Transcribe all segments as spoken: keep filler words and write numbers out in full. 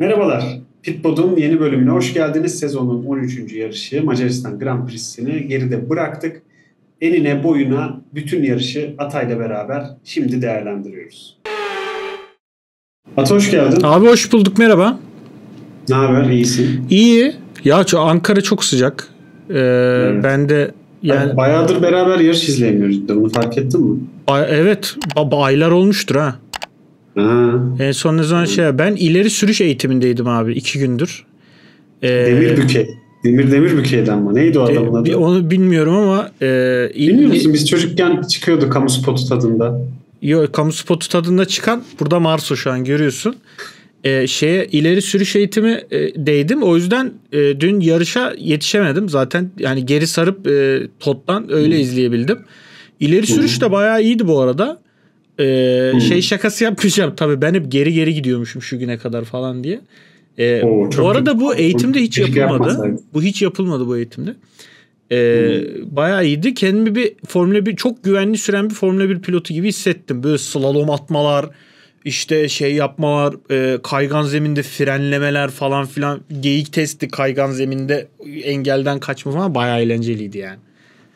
Merhabalar, Pitpod'un yeni bölümüne hoş geldiniz. Sezonun on üçüncü yarışı Macaristan Grand Prix'sini geride bıraktık. Enine boyuna bütün yarışı Atay'la beraber şimdi değerlendiriyoruz. Atay hoş geldin. Abi hoş bulduk, merhaba. Ne haber, iyisin? İyi. Ya Ankara çok sıcak. Ee, evet. Ben de yani... Bayağıdır beraber yarış izleyemiyoruz. Bunu fark ettin mi? Ay, evet, aylar olmuştur ha. Ha. En son ne zaman şey, ben ileri sürüş eğitimindeydim abi iki gündür. Ee, Demirbüke. Demir Demirbüke'den mi? Neydi o adamın adı? Onu bilmiyorum ama e, bilmiyor musun? Biz çocukken çıkıyordu Kamu Spotu tadında. Yok, Kamu Spotu tadında çıkan burada Mars, o şu an görüyorsun. E, şeye ileri sürüş eğitimi e, değdim. O yüzden e, dün yarışa yetişemedim. Zaten yani geri sarıp e, toptan öyle hmm. izleyebildim. İleri hmm. sürüş de bayağı iyiydi bu arada. Ee, hmm. Şey şakası yapmayacağım tabii, ben hep geri geri gidiyormuşum şu güne kadar falan diye. Ee, Oo, bu arada iyi. Bu eğitimde hiç yapılmadı. Bu hiç yapılmadı bu eğitimde. Ee, hmm. Bayağı iyiydi. Kendimi bir Formula bir çok güvenli süren bir Formula bir pilotu gibi hissettim. Böyle slalom atmalar, işte şey yapmalar, e, kaygan zeminde frenlemeler falan filan. Geyik testi, kaygan zeminde engelden kaçma falan, bayağı eğlenceliydi yani.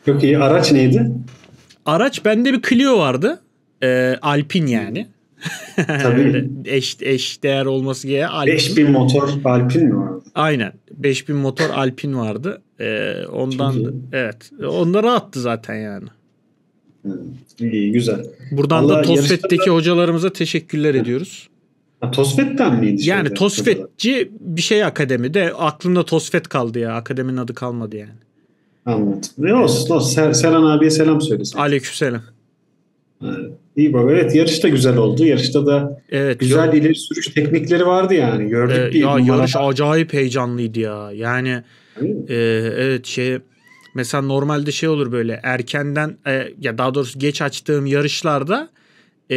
Çok iyi. Araç neydi? Araç bende bir Clio vardı. E, Alpin yani. Tabii. eş, eş değer olması gereği Alpin. beş bin motor Alpin mi vardı? Aynen. beş bin motor Alpin vardı. E, ondan evet. Onlar rahattı zaten yani. İyi, güzel. Buradan Allah da Tosfet'teki yarışta... hocalarımıza teşekkürler ediyoruz. Ha, Tosfet'ten miydi? Yani Tosfetçi bir şey akademi de, aklımda Tosfet kaldı ya. Akademinin adı kalmadı yani. Anladım. Ne olsun. Evet. Sel Selan abiye selam söylesin. Aleykümselam. Evet. İyi baba, evet, yarış da güzel oldu. Yarışta da evet, güzel yok. ileri sürüş teknikleri vardı yani. Gördük ee, değil ya, yarış acayip heyecanlıydı ya. Yani e, evet şey mesela normalde şey olur böyle erkenden e, ya daha doğrusu geç açtığım yarışlarda e,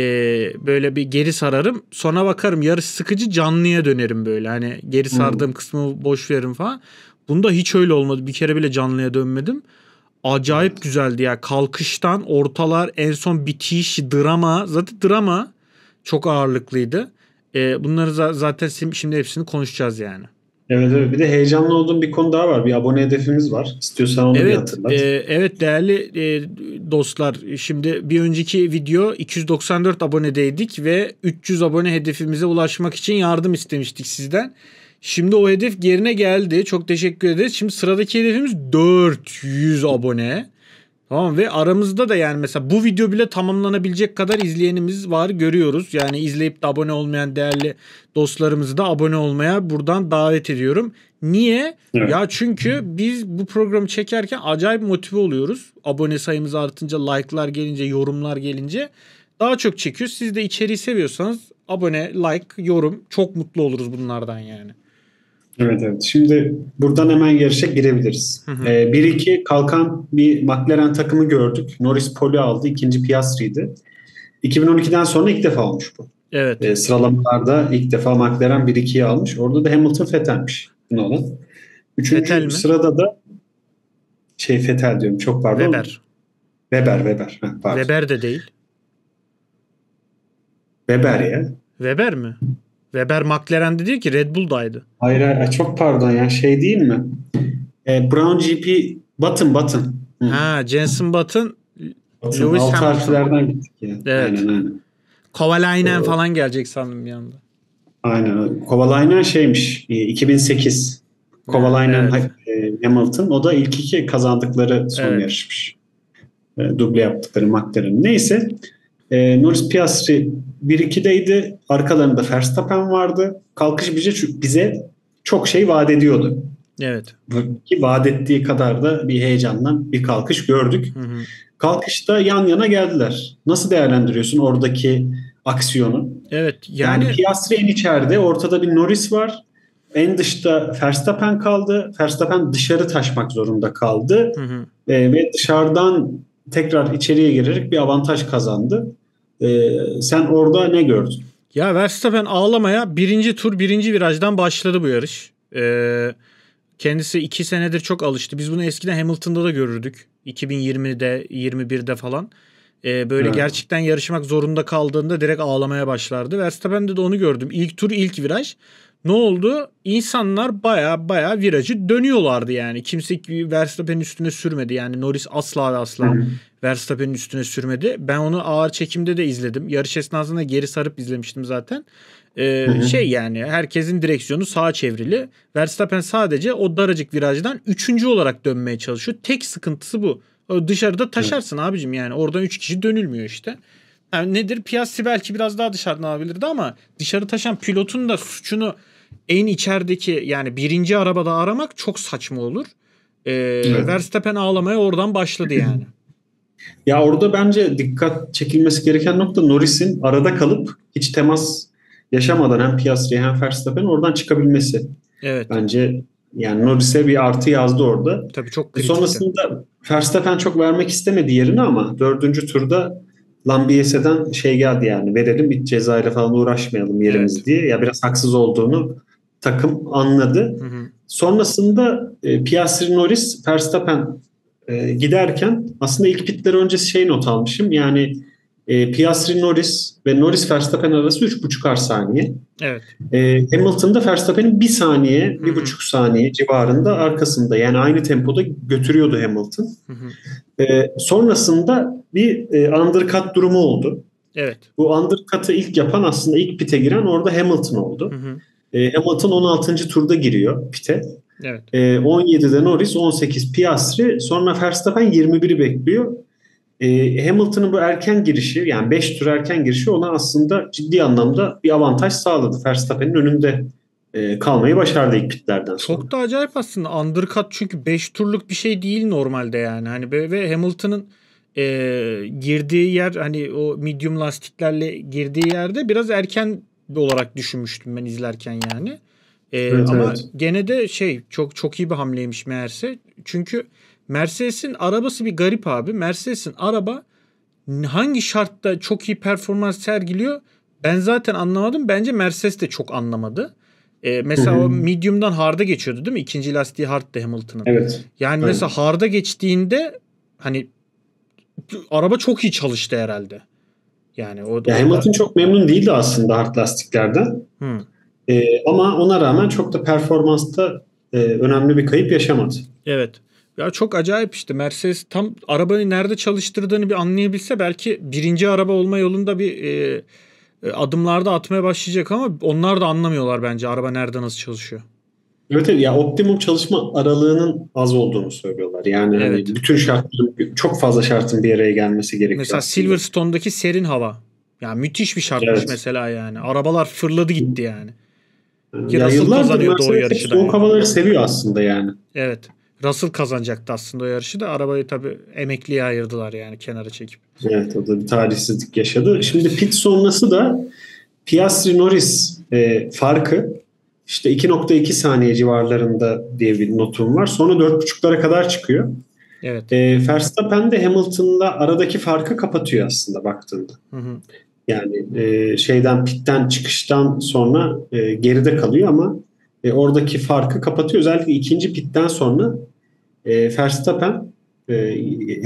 böyle bir geri sararım. Sonra bakarım yarış sıkıcı, canlıya dönerim böyle. Hani geri sardığım hmm. kısmı boş veririm falan. Bunda hiç öyle olmadı. Bir kere bile canlıya dönmedim. Acayip güzeldi ya. Kalkıştan ortalar, en son bitiş, drama. Zaten drama çok ağırlıklıydı. E, bunları zaten şimdi hepsini konuşacağız yani. Evet evet. Bir de heyecanlı olduğum bir konu daha var. Bir abone hedefimiz var. İstiyorsan onu evet, bir hatırlat. E, evet değerli e, dostlar. Şimdi bir önceki video iki yüz doksan dört abonedeydik ve üç yüz abone hedefimize ulaşmak için yardım istemiştik sizden. Şimdi o hedef yerine geldi. Çok teşekkür ederiz. Şimdi sıradaki hedefimiz dört yüz abone. Tamam, ve aramızda da yani mesela bu video bile tamamlanabilecek kadar izleyenimiz var, görüyoruz. Yani izleyip de abone olmayan değerli dostlarımızı da abone olmaya buradan davet ediyorum. Niye? Evet. Ya çünkü biz bu programı çekerken acayip motive oluyoruz. Abone sayımız artınca, like'lar gelince, yorumlar gelince daha çok çekiyoruz. Siz de içeriği seviyorsanız abone, like, yorum, çok mutlu oluruz bunlardan yani. Evet evet. Şimdi buradan hemen yarışa girebiliriz. Ee, bir iki kalkan bir McLaren takımı gördük. Norris poli aldı. İkinci Piastri'ydi. iki bin on ikiden sonra ilk defa olmuş bu. Evet. Ee, sıralamalarda ilk defa McLaren bir ikiyi almış. Orada da Hamilton fethelmiş. Ne olan? Üçüncü sırada da şey fethel diyorum. Çok pardon. Weber. Weber Weber. Heh, pardon. Weber de değil. Weber ya. Weber mi? Weber McLaren'de değil ki, Red Bull'daydı. Hayır hayır, çok pardon ya, şey değil mi? E, Brown G P Button Button. Hı. Ha, Jenson Button, Button Lewis Hamilton. Alt harflerden gittik ya. Evet. Aynen aynen. Kovalainen falan gelecek sandım bir anda. Aynen. Kovalainen şeymiş. iki bin sekiz. Kovalainen evet. Hamilton. O da ilk iki kazandıkları son evet. yarışmış. E, duble yaptıkları McLaren. Neyse. E, Norris Piastri bir ikideydi. Arkalarında Verstappen vardı. Kalkış bize, bize çok şey vaat ediyordu. Evet. Ki vaat ettiği kadar da bir heyecandan bir kalkış gördük. Hı hı. Kalkışta yan yana geldiler. Nasıl değerlendiriyorsun oradaki aksiyonu? Evet. Yani, yani Piastri en içeride, ortada bir Norris var. En dışta Verstappen kaldı. Verstappen dışarı taşmak zorunda kaldı. Hı hı. E, ve dışarıdan tekrar içeriye girerek bir avantaj kazandı. Ee, sen orada ne gördün? Ya Verstappen ağlamaya birinci tur birinci virajdan başladı bu yarış. Ee, kendisi iki senedir çok alıştı. Biz bunu eskiden Hamilton'da da görürdük. iki bin yirmide, yirmi birde falan. Ee, böyle evet. gerçekten yarışmak zorunda kaldığında direkt ağlamaya başlardı. Verstappen'de de onu gördüm. İlk tur ilk viraj. ne oldu? İnsanlar baya baya virajı dönüyorlardı yani. Kimse Verstappen'in üstüne sürmedi. Yani Norris asla ve asla Verstappen'in üstüne sürmedi. Ben onu ağır çekimde de izledim. Yarış esnasında geri sarıp izlemiştim zaten. Ee, şey yani herkesin direksiyonu sağa çevrili. Verstappen sadece o daracık virajdan üçüncü olarak dönmeye çalışıyor. Tek sıkıntısı bu. O dışarıda taşarsın abicim yani. Oradan üç kişi dönülmüyor işte. Yani nedir? Piastri belki biraz daha dışarıdan alabilirdi ama dışarı taşan pilotun da suçunu en içerideki yani birinci arabada aramak çok saçma olur. Ee, evet. Verstappen ağlamaya oradan başladı yani. Ya orada bence dikkat çekilmesi gereken nokta Norris'in arada kalıp hiç temas yaşamadan hem Piastri hem Verstappen'in oradan çıkabilmesi. Evet. Bence yani Norris'e bir artı yazdı orada. Tabii çok kritikti. Sonrasında Verstappen çok vermek istemedi yerini ama dördüncü turda Lambiyes'den şey geldi yani verelim bir cezayla falan uğraşmayalım yerimiz evet. diye. Ya biraz haksız olduğunu takım anladı. Hı hı. Sonrasında e, Piastri Norris Verstappen e, giderken aslında ilk pitler öncesi şey not almışım. Yani e, Piastri Norris ve Norris Verstappen arası üç buçuk saniye. Evet. E, Hamilton'da Verstappen'in bir saniye, bir buçuk saniye civarında arkasında. Yani aynı tempoda götürüyordu Hamilton. Hı hı. E, sonrasında bir e, undercut durumu oldu. Evet. Bu undercut'ı ilk yapan aslında ilk pite giren orada Hamilton oldu. Hı hı. E, Hamilton on altıncı turda giriyor pite. Evet. E, on yedide Norris, on sekiz Piastri, sonra Verstappen yirmi biri bekliyor. E, Hamilton'ın bu erken girişi yani beş tur erken girişi ona aslında ciddi anlamda bir avantaj sağladı. Verstappen'in önünde e, kalmayı başardı ilk pitlerden sonra. Çok da acayip aslında undercut çünkü beş turluk bir şey değil normalde yani. Hani ve Hamilton'ın E, girdiği yer hani o medium lastiklerle girdiği yerde biraz erken olarak düşünmüştüm ben izlerken yani. E, evet, ama evet. gene de şey çok çok iyi bir hamleymiş meğerse. Çünkü Mercedes'in arabası bir garip abi. Mercedes'in araba hangi şartta çok iyi performans sergiliyor ben zaten anlamadım. Bence Mercedes de çok anlamadı. E, mesela hı hı. o medium'dan hard'a geçiyordu değil mi? İkinci lastiği hard'dı Hamilton'ın. Evet. Yani evet. mesela hard'a geçtiğinde hani araba çok iyi çalıştı herhalde. Yani o da ya Hamilton da... çok memnun değildi aslında hard lastiklerden. Hmm. Ee, ama ona rağmen çok da performansta e, önemli bir kayıp yaşamadı. Evet. Ya çok acayip işte Mercedes tam arabayı nerede çalıştırdığını bir anlayabilse belki birinci araba olma yolunda bir e, adımlarda atmaya başlayacak ama onlar da anlamıyorlar bence araba nerede nasıl çalışıyor. Evet, evet ya optimum çalışma aralığının az olduğunu söylüyorlar. Yani evet. bütün şartların çok fazla şartın bir araya gelmesi gerekiyor. Mesela aslında. Silverstone'daki serin hava. Yani müthiş bir şartmış evet. mesela yani. Arabalar fırladı gitti yani. Ya Russell kazanıyordu o yarışı da. Soğuk havaları yani. Seviyor aslında yani. Evet. Russell kazanacaktı aslında o yarışı da. Arabayı tabii emekliye ayırdılar yani kenara çekip. Evet o da bir talihsizlik yaşadı. Evet. Şimdi pit sonrası da Piastri Norris e, farkı İşte iki nokta iki saniye civarlarında diye bir notum var. Sonra dört buçuklara kadar çıkıyor. Evet. E, Verstappen de Hamilton'la aradaki farkı kapatıyor aslında baktığında. Hı hı. Yani e, şeyden pitten çıkıştan sonra e, geride kalıyor ama e, oradaki farkı kapatıyor. Özellikle ikinci pitten sonra e, Verstappen e,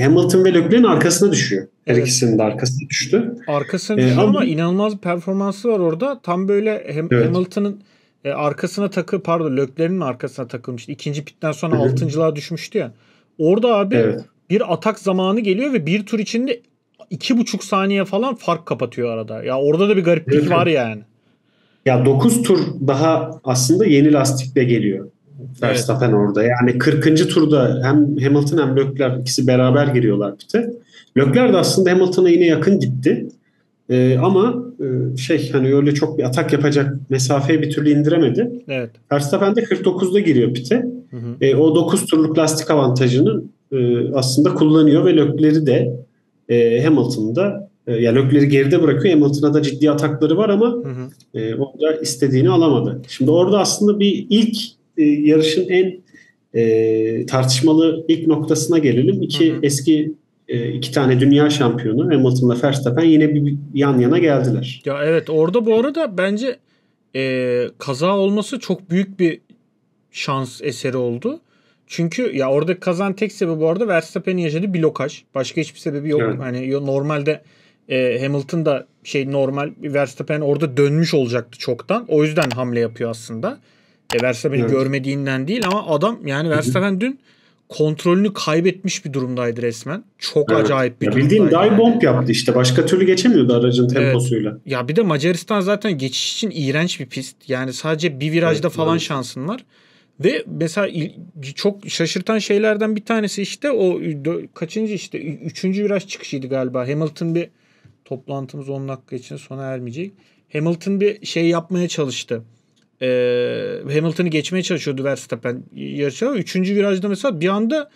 Hamilton ve Leclerc'in arkasına düşüyor. Her evet. ikisinin de arkasına düştü. Arkasına düşüyor e, ama, ama inanılmaz bir performansı var orada. Tam böyle hem, evet. Hamilton'ın E, arkasına takı pardon Leclerc'in arkasına takılmıştı. İkinci pitten sonra altıncılığa düşmüştü ya. Orada abi evet. bir atak zamanı geliyor ve bir tur içinde iki buçuk saniye falan fark kapatıyor arada. Ya orada da bir gariplik evet. var yani. Ya dokuz tur daha aslında yeni lastikle geliyor. Verstappen evet. orada. Yani kırkıncı turda hem Hamilton hem Leclerc ikisi beraber giriyorlar pite. Leclerc de aslında Hamilton'a yine yakın gitti. Ee, ama e, şey hani öyle çok bir atak yapacak mesafeyi bir türlü indiremedi. Evet. Verstappen de kırk dokuzda giriyor pite. Hı hı. E, o dokuz turluk lastik avantajını e, aslında kullanıyor ve Leclerc'i de e, Hamilton'da e, ya Leclerc'i geride bırakıyor. Hamilton'a da ciddi atakları var ama hı hı. E, orada istediğini alamadı. Şimdi orada aslında bir ilk e, yarışın en e, tartışmalı ilk noktasına gelelim. İki hı hı. eski İki tane dünya şampiyonu Hamilton'la Verstappen yine bir yan yana geldiler. Ya evet orada bu arada bence e, kaza olması çok büyük bir şans eseri oldu. Çünkü ya oradaki kazanın tek sebebi bu arada Verstappen'in yaşadığı blokaj. Başka hiçbir sebebi yok. Evet. Hani normalde e, Hamilton da şey normal Verstappen orada dönmüş olacaktı çoktan. O yüzden hamle yapıyor aslında. E, Verstappen'i evet. görmediğinden değil ama adam yani Verstappen dün kontrolünü kaybetmiş bir durumdaydı resmen. Çok evet. acayip bir ya durumdaydı. Bildiğin dive bomb yaptı işte. Başka türlü geçemiyordu aracın temposuyla. Evet. Ya bir de Macaristan zaten geçiş için iğrenç bir pist. Yani sadece bir virajda evet, falan evet. şansın var. Ve mesela çok şaşırtan şeylerden bir tanesi işte o kaçıncı işte üçüncü viraj çıkışıydı galiba. Hamilton bir toplantımız on dakika için sona ermeyecek. Hamilton bir şey yapmaya çalıştı. Ee, Hamilton'ı geçmeye çalışıyordu Verstappen yarışa. Üçüncü virajda mesela bir anda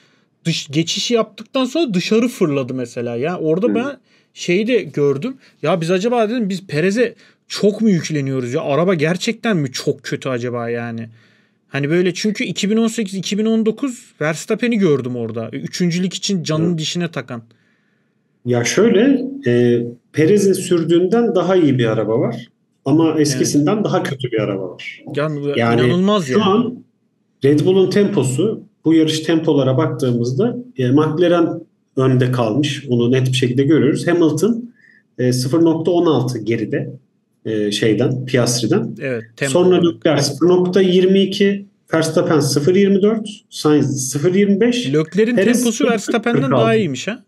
dış, geçişi yaptıktan sonra dışarı fırladı mesela. Yani orada hmm. ben şeyi de gördüm. Ya biz acaba dedim biz Perez'e çok mu yükleniyoruz ya? Araba gerçekten mi çok kötü acaba yani? Hani böyle çünkü iki bin on sekiz iki bin on dokuz Verstappen'i gördüm orada. Üçüncülük için canını hmm. dişine takan. Ya şöyle e, Perez'e sürdüğünden daha iyi bir araba var. Ama eskisinden evet. daha kötü bir araba var. Yani, yani inanılmaz şu ya. an Red Bull'un temposu bu yarış tempolara baktığımızda e, McLaren önde kalmış. Onu net bir şekilde görüyoruz. Hamilton e, sıfır nokta on altı geride e, şeyden Piastri'den. Evet, sonra Leclerc sıfır nokta yirmi iki, Verstappen sıfır nokta yirmi dört, Sainz sıfır nokta yirmi beş. Leclerc'in temposu Verstappen'den daha iyiymiş ha?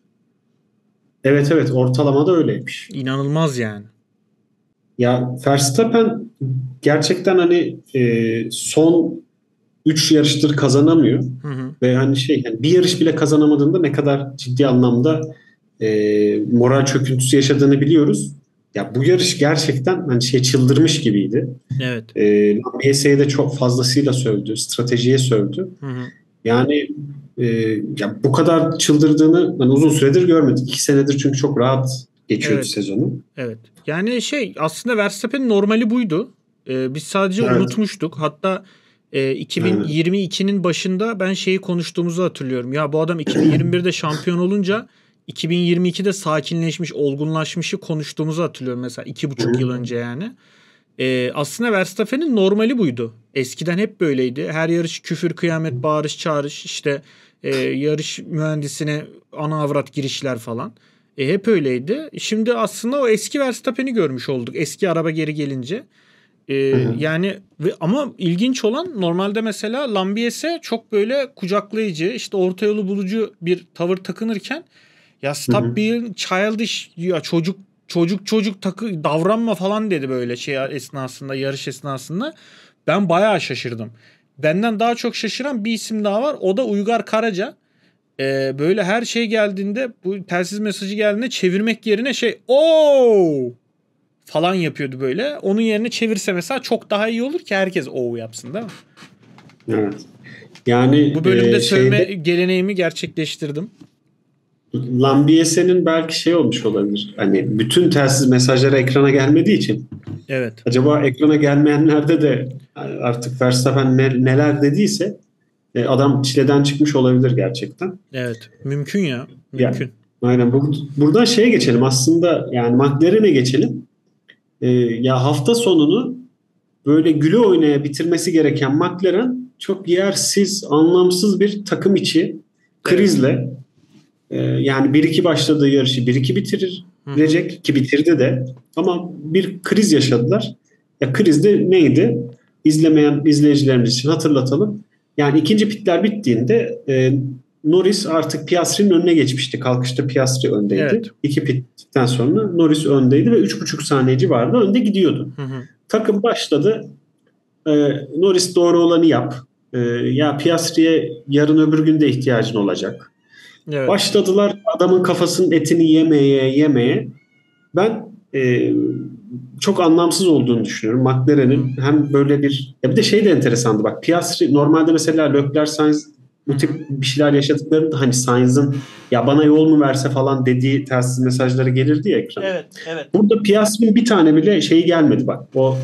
Evet evet ortalamada öyleymiş. İnanılmaz yani. Ya Verstappen gerçekten hani e, son üç yarıştır kazanamıyor. Hı hı. Ve hani şey yani bir yarış bile kazanamadığında ne kadar ciddi anlamda e, moral çöküntüsü yaşadığını biliyoruz. Ya bu yarış gerçekten hani şey çıldırmış gibiydi. Evet. E, P S'ye de çok fazlasıyla sövdü, stratejiye sövdü. Hı hı. Yani e, ya bu kadar çıldırdığını hani uzun süredir görmedik. iki senedir çünkü çok rahat geçiyordu evet. sezonu. Evet. Yani şey aslında Verstappen'in normali buydu. Ee, biz sadece evet. unutmuştuk. Hatta e, iki bin yirmi ikinin evet. başında ben şeyi konuştuğumuzu hatırlıyorum. Ya bu adam iki bin yirmi birde şampiyon olunca iki bin yirmi ikide sakinleşmiş, olgunlaşmışı konuştuğumuzu hatırlıyorum mesela iki buçuk yıl önce yani. Ee, aslında Verstappen'in normali buydu. Eskiden hep böyleydi. Her yarış küfür, kıyamet, bağırış, çağırış, işte e, yarış mühendisine ana avrat girişler falan. E hep öyleydi. Şimdi aslında o eski Verstappen'i görmüş olduk. Eski araba geri gelince. E, yani ve, ama ilginç olan normalde mesela Lambias'e çok böyle kucaklayıcı, işte orta yolu bulucu bir tavır takınırken ya stop being childish ya çocuk çocuk çocuk takı davranma falan dedi böyle şey esnasında, yarış esnasında. Ben bayağı şaşırdım. Benden daha çok şaşıran bir isim daha var. O da Uygar Karaca. Ee, böyle her şey geldiğinde bu telsiz mesajı geldiğinde çevirmek yerine şey ooo falan yapıyordu böyle. Onun yerine çevirse mesela çok daha iyi olur ki herkes ooo yapsın değil mi? Evet. Yani bu bölümde e, sövme şeyde, geleneğimi gerçekleştirdim. Lambiase'nin belki şey olmuş olabilir. Hani bütün telsiz mesajları ekrana gelmediği için. Evet. Acaba ekrana gelmeyenlerde de artık Verstappen neler dediyse adam çileden çıkmış olabilir gerçekten. Evet. Mümkün ya. Mümkün. Yani, aynen. Bu, buradan şeye geçelim. Aslında yani McLaren'e geçelim. Ee, ya hafta sonunu böyle güle oynaya bitirmesi gereken McLaren çok yersiz, anlamsız bir takım içi krizle e, yani bir iki başladığı yarışı bir iki bitirecek Hı. ki bitirdi de ama bir kriz yaşadılar. Ya krizde neydi? İzlemeyen izleyicilerimiz için hatırlatalım. Yani ikinci pitler bittiğinde e, Norris artık Piastri'nin önüne geçmişti. Kalkışta Piastri öndeydi. Evet. İki pitten sonra Norris öndeydi ve üç buçuk saniye civarında önde gidiyordu. Hı hı. Takım başladı. E, Norris doğru olanı yap. E, ya Piastri'ye yarın öbür günde ihtiyacın olacak. Evet. Başladılar adamın kafasının etini yemeye yemeye. Ben e, çok anlamsız olduğunu düşünüyorum. McLaren'in hem böyle bir ya bir de şey de enteresandı bak Piastri normalde mesela Leclerc Sainz bu tip bir şeyler yaşadıklarında hani Sainz'ın ya bana yol mu verse falan dediği telsiz mesajları gelirdi ya ekrana. Evet, evet. Burada Piastri'nin bir tane bile şeyi gelmedi bak. O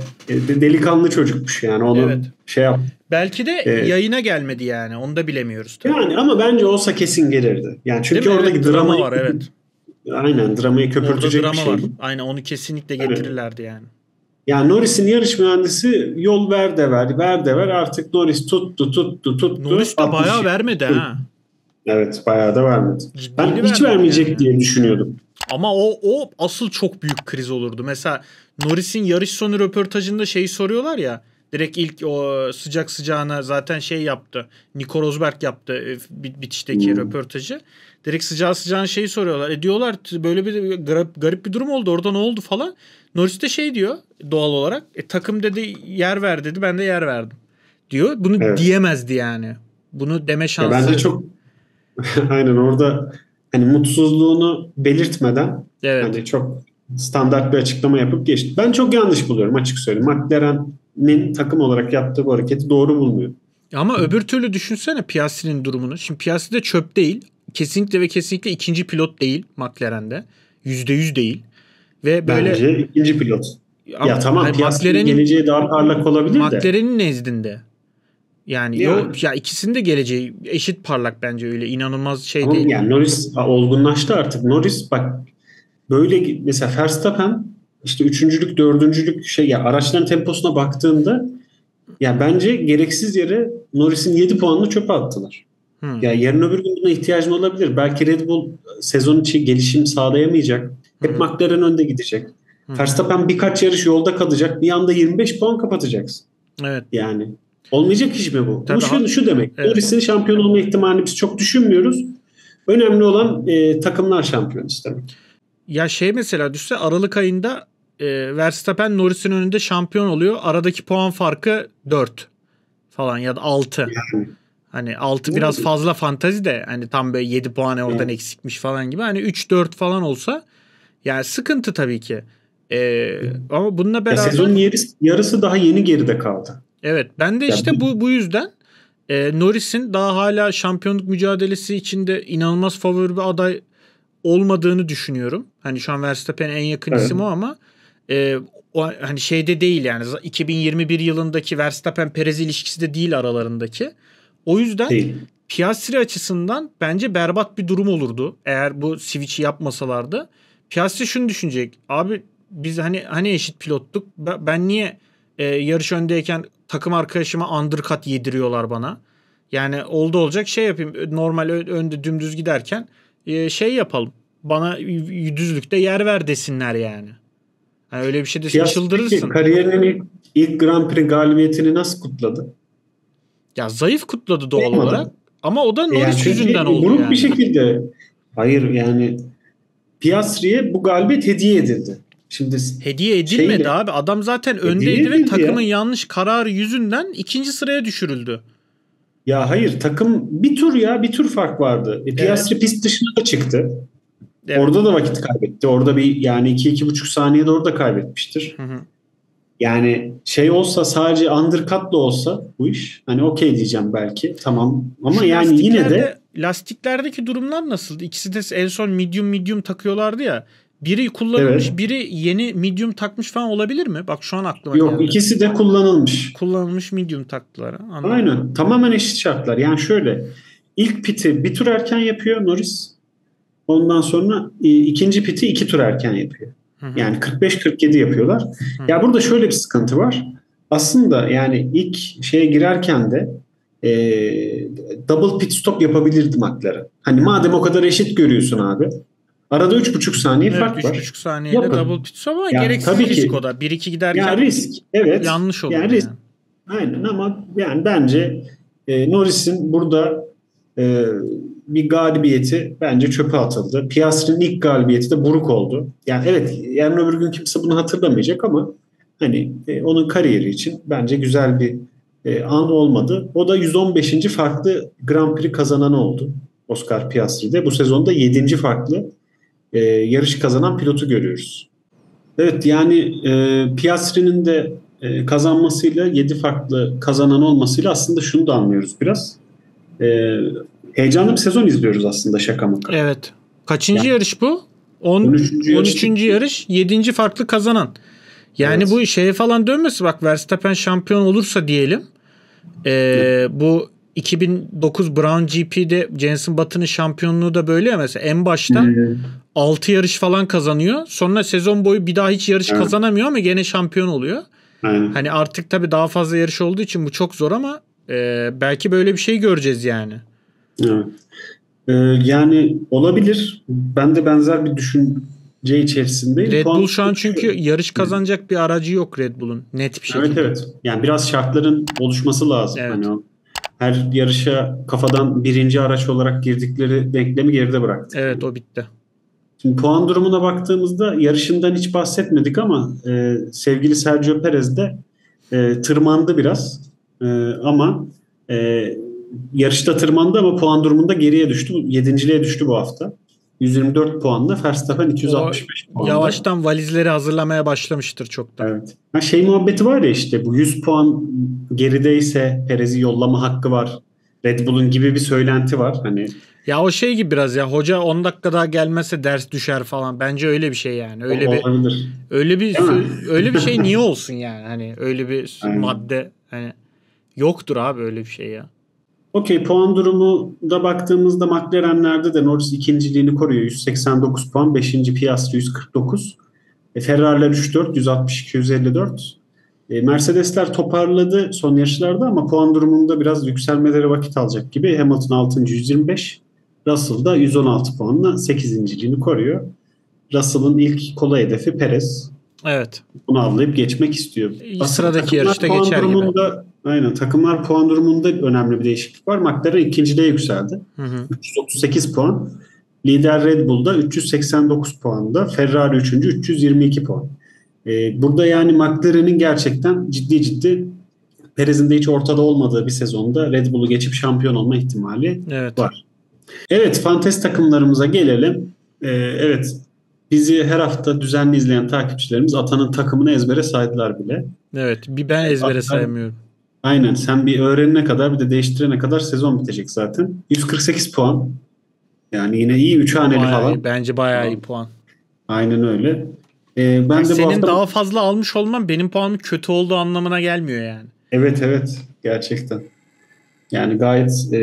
delikanlı çocukmuş yani onu evet. şey yap. Belki de evet. yayına gelmedi yani. Onu da bilemiyoruz tabii. Yani ama bence olsa kesin gelirdi. Yani çünkü oradaki evet, drama var evet. Aynen dramayı köpürtecek drama bir şey. Var. Aynen onu kesinlikle getirirlerdi evet. yani. Yani Norris'in yarış mühendisi yol ver de ver, ver de ver artık Norris tuttu tuttu tuttu. Norris de bayağı vermedi ha. Evet, bayağı da vermedi. Ciddi ben hiç vermeyecek yani diye düşünüyordum. Ama o o asıl çok büyük kriz olurdu. Mesela Norris'in yarış sonu röportajında şeyi soruyorlar ya. Direkt ilk o sıcak sıcağına zaten şey yaptı. Niko Rosberg yaptı bitişteki hmm. röportajı. Direkt sıcağı sıcağına şeyi soruyorlar. E diyorlar böyle bir garip, garip bir durum oldu. Orada ne oldu falan. Norris de şey diyor doğal olarak. E, takım dedi yer ver dedi. Ben de yer verdim diyor. Bunu evet. diyemezdi yani. Bunu deme şansı. Ya bence çok aynen orada hani mutsuzluğunu belirtmeden evet. hani çok standart bir açıklama yapıp geçti. Ben çok yanlış buluyorum açık söyleyeyim. McLaren'in takım olarak yaptığı bu hareketi doğru bulmuyorum. Ama öbür türlü düşünsene Piastri'nin durumunu. Şimdi Piastri de çöp değil. Kesinlikle ve kesinlikle ikinci pilot değil McLaren'de. Yüzde yüz değil. Ve böyle... Bence ikinci pilot. Ama, ya tamam yani Piastri'nin geleceği daha parlak olabilir de. McLaren'in nezdinde. Yani ya. Yo, ya ikisinin de geleceği eşit parlak bence öyle inanılmaz şey tamam, değil. Yani Norris olgunlaştı artık. Norris bak böyle mesela Verstappen işte üçüncülük, dördüncülük şey ya araçların temposuna baktığında ya bence gereksiz yere Norris'in yedi puanını çöpe attılar. Hmm. Ya yarın öbür gün buna ihtiyacın olabilir. Belki Red Bull sezon içi gelişim sağlayamayacak. Hep hmm. McLaren önde gidecek. Hmm. Verstappen birkaç yarış yolda kalacak. Bir anda yirmi beş puan kapatacaksın. Evet. Yani olmayacak iş mi bu? Bu şu, şu demek. Evet. Norris'in şampiyon olma ihtimalini biz çok düşünmüyoruz. Önemli olan e, takımlar şampiyon istemek. Ya şey mesela düşse Aralık ayında e, Verstappen Norris'in önünde şampiyon oluyor. Aradaki puan farkı dört falan ya da altı. Yani. Hani altı biraz fazla fantazi de hani tam böyle yedi puan oradan yani. Eksikmiş falan gibi. Hani üç dört falan olsa yani sıkıntı tabii ki. E, ama bununla beraber... Ya sezonun yarısı, yarısı daha yeni geride kaldı. Evet ben de işte bu bu yüzden e, Norris'in daha hala şampiyonluk mücadelesi içinde inanılmaz favori bir aday olmadığını düşünüyorum. Hani şu an Verstappen'e en yakın evet. isim o ama e, o, hani şeyde değil yani iki bin yirmi bir yılındaki Verstappen-Perez ilişkisi de değil aralarındaki. O yüzden değil. Piastri açısından bence berbat bir durum olurdu eğer bu switch'i yapmasalardı. Piastri şunu düşünecek. Abi biz hani hani eşit pilottuk. Ben niye e, yarış öndeyken takım arkadaşıma undercut yediriyorlar bana. Yani oldu olacak şey yapayım. Normal önde dümdüz giderken şey yapalım. Bana düzlükte yer ver desinler yani. Yani öyle bir şey desin çıldırırsın. Kariyerinin ilk Grand Prix galibiyetini nasıl kutladı? Ya zayıf kutladı doğal Değil olarak. Mi? Ama o da Norris yani yüzünden oldu yani. Grup bir şekilde. Hayır yani Piastri'ye bu galibiyet hediye edildi. Şimdi hediye edilmedi şeyle, abi. Adam zaten öndeydi ve takımın ya. yanlış kararı yüzünden ikinci sıraya düşürüldü. Ya hayır takım bir tur ya bir tur fark vardı. E, Piastri evet. pist dışına da çıktı. Evet. Orada da vakit kaybetti. Orada bir yani iki iki buçuk saniyede orada kaybetmiştir. Hı hı. Yani şey olsa sadece undercut da olsa bu iş. Hani okey diyeceğim belki tamam ama şu yani yine de. Lastiklerdeki durumlar nasıldı? İkisi de en son medium medium takıyorlardı ya. Biri kullanılmış, evet. biri yeni medium takmış falan olabilir mi? Bak şu an aklıma Yok, geldi. Yok ikisi de kullanılmış. Kullanılmış medium taktılar. Anladım. Aynen. Tamamen eşit şartlar. Yani şöyle. İlk piti bir tur erken yapıyor Norris. Ondan sonra e, ikinci piti iki tur erken yapıyor. Hı hı. Yani kırk beş kırk yedi yapıyorlar. Hı. Ya burada şöyle bir sıkıntı var. Aslında yani ilk şeye girerken de e, double pit stop yapabilirdi McLaren. Hani madem o kadar eşit görüyorsun abi. Arada üç buçuk saniye evet, fark üç buçuk var. üç buçuk saniyede Yapın. double pit ama yani gereksiz risk ki. O da. bir iki giderken yani risk, evet. yanlış olur. Yani risk. Yani. Aynen ama yani bence e, Norris'in burada e, bir galibiyeti bence çöpe atıldı. Piastri'nin ilk galibiyeti de buruk oldu. Yani evet yarın öbür gün kimse bunu hatırlamayacak ama hani e, onun kariyeri için bence güzel bir e, an olmadı. O da yüz on beşinci farklı Grand Prix kazananı oldu. Oscar Piastri'de. Bu sezonda yedinci farklı Ee, yarış kazanan pilotu görüyoruz. Evet yani e, Piastri'nin de e, kazanmasıyla yedi farklı kazanan olmasıyla aslında şunu da anlıyoruz biraz. E, heyecanlı bir sezon izliyoruz aslında şaka maka. Evet. Kaçıncı yani, yarış bu? on, on üçüncü. on üçüncü. yarış yedinci farklı kazanan. Yani evet. bu şeye falan dönmesi bak Verstappen şampiyon olursa diyelim e, evet. bu iki bin dokuz Brown G P'de Jenson Button'ın şampiyonluğu da böyle ya mesela en başta evet. altı yarış falan kazanıyor. Sonra sezon boyu bir daha hiç yarış evet. kazanamıyor ama gene şampiyon oluyor. Evet. Hani artık tabii daha fazla yarış olduğu için bu çok zor ama e, belki böyle bir şey göreceğiz yani. Evet. Ee, yani olabilir. Ben de benzer bir düşünce içerisindeyim. Red Puan Bull şu an çünkü düşüyor. Yarış kazanacak bir aracı yok Red Bull'un. Net bir şekilde. Evet evet. Yani biraz şartların oluşması lazım. Evet. Hani her yarışa kafadan birinci araç olarak girdikleri denklemi geride bıraktı. Evet, o bitti. Şimdi puan durumuna baktığımızda yarışından hiç bahsetmedik ama e, sevgili Sergio Perez de e, tırmandı biraz. E, ama e, yarışta tırmandı ama puan durumunda geriye düştü. Yedinciliğe düştü bu hafta. yüz yirmi dört puanla Verstappen iki yüz altmış beş puanla. Yavaştan valizleri hazırlamaya başlamıştır çoktan. Evet. Ha, şey muhabbeti var ya işte, bu yüz puan gerideyse Perez'i yollama hakkı var Red Bull'un gibi bir söylenti var. Hani ya o şey gibi biraz ya, hoca on dakika daha gelmezse ders düşer falan. Bence öyle bir şey yani. Öyle o, bir olabilir. Öyle bir öyle bir şey niye olsun yani? Hani öyle bir aynen. madde hani yoktur abi öyle bir şey ya. Okey, puan durumu da baktığımızda McLaren'lerde de Norris ikinciliğini koruyor. yüz seksen dokuz puan. beşinci Piastri yüz kırk dokuz. E, Ferrari'ler üç dört. yüz altmış iki yüz elli dört. E, Mercedes'ler toparladı son yarışlarda ama puan durumunda biraz yükselmeleri vakit alacak gibi. Hamilton altıncı yüz yirmi beş. Russell da yüz on altı puanla sekizinciliğini koruyor. Russell'ın ilk kola hedefi Perez. Evet. Bunu avlayıp geçmek istiyor. Aslında sıradaki yarışta geçer gibi. Aynen. Takımlar puan durumunda önemli bir değişiklik var. McLaren ikinciliğe yükseldi. Hı hı. üç yüz otuz sekiz puan. Lider Red Bull'da üç yüz seksen dokuz puanda. Ferrari üçüncü üç yüz yirmi iki puan. Ee, burada yani McLaren'in gerçekten ciddi ciddi Perez'in de hiç ortada olmadığı bir sezonda Red Bull'u geçip şampiyon olma ihtimali evet. var. Evet. Fantezi takımlarımıza gelelim. Ee, evet. Bizi her hafta düzenli izleyen takipçilerimiz Atan'ın takımını ezbere saydılar bile. Evet. Bir ben ezbere Atan, saymıyorum. Aynen. Sen bir öğrenene kadar bir de değiştirene kadar sezon bitecek zaten. yüz kırk sekiz puan. Yani yine iyi. Üç haneli bayağı falan. Iyi, bence bayağı tamam. iyi puan. Aynen öyle. Ee, ben yani de senin hafta... daha fazla almış olman benim puanım kötü olduğu anlamına gelmiyor yani. Evet evet. Gerçekten. Yani gayet e,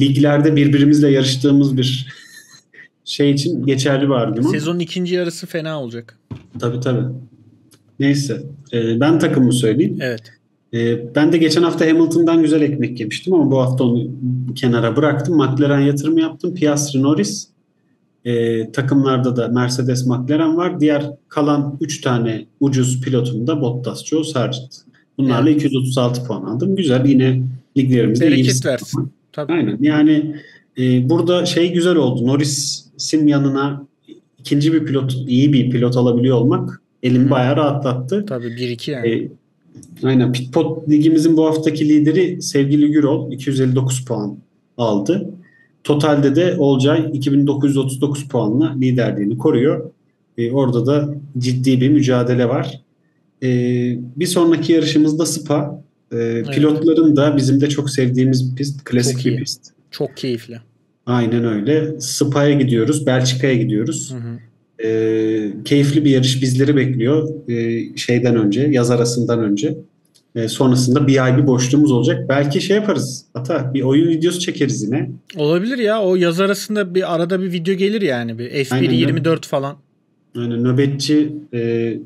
liglerde birbirimizle yarıştığımız bir şey için geçerli bir argüman. Sezonun ikinci yarısı fena olacak. Tabii tabii. Neyse. E, ben takımımı söyleyeyim. Evet. Ben de geçen hafta Hamilton'dan güzel ekmek yemiştim ama bu hafta onu kenara bıraktım. McLaren yatırımı yaptım. Piastri, Norris. E, takımlarda da Mercedes, McLaren var. Diğer kalan üç tane ucuz pilotum da Bottas, Joe Sargit. Bunlarla evet. iki yüz otuz altı puan aldım. Güzel. Yine liglerimizde iyi bir versin. Tabii. Aynen. Yani e, burada şey güzel oldu. Norris'in yanına ikinci bir pilot, iyi bir pilot alabiliyor olmak elim bayağı rahatlattı. Tabii bir iki yani. E, Aynen. Pitpod ligimizin bu haftaki lideri sevgili Gürol iki yüz elli dokuz puan aldı. Totalde de Olcay iki bin dokuz yüz otuz dokuz puanla liderliğini koruyor. Ee, orada da ciddi bir mücadele var. Ee, bir sonraki yarışımızda Spa. Ee, evet. Pilotların da bizim de çok sevdiğimiz pist. Klasik çok bir iyi. Pist. Çok keyifli. Aynen öyle. Spa'ya gidiyoruz. Belçika'ya gidiyoruz. Hı hı. E, keyifli bir yarış bizleri bekliyor e, şeyden önce, yaz arasından önce. E, sonrasında bir ay bir boşluğumuz olacak. Belki şey yaparız Ata, bir oyun videosu çekeriz yine. Olabilir ya, o yaz arasında bir arada bir video gelir yani. Bir F bir yirmi dört falan. Aynen, nöbetçi e,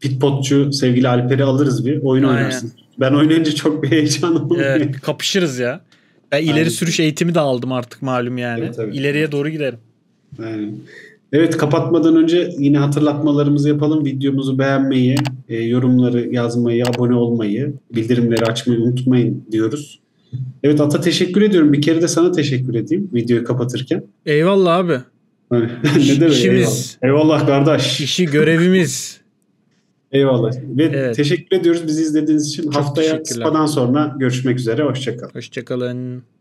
pitpotçu sevgili Alper'i alırız bir oyun aynen. oynarsın. Ben oynayınca çok bir heyecanlı oluyor. Evet, kapışırız ya. Ben ileri aynen. sürüş eğitimi de aldım artık malum yani. Evet, evet. İleriye doğru giderim. Aynen. Evet, kapatmadan önce yine hatırlatmalarımızı yapalım. Videomuzu beğenmeyi, e, yorumları yazmayı, abone olmayı, bildirimleri açmayı unutmayın diyoruz. Evet Ata, teşekkür ediyorum. Bir kere de sana teşekkür edeyim videoyu kapatırken. Eyvallah abi. Ne demek? İşimiz. Eyvallah. Eyvallah kardeş. İşi görevimiz. Eyvallah. Ve evet. teşekkür ediyoruz bizi izlediğiniz için. Çok haftaya Spa'dan sonra görüşmek üzere. Hoşça kalın. Hoşça kalın.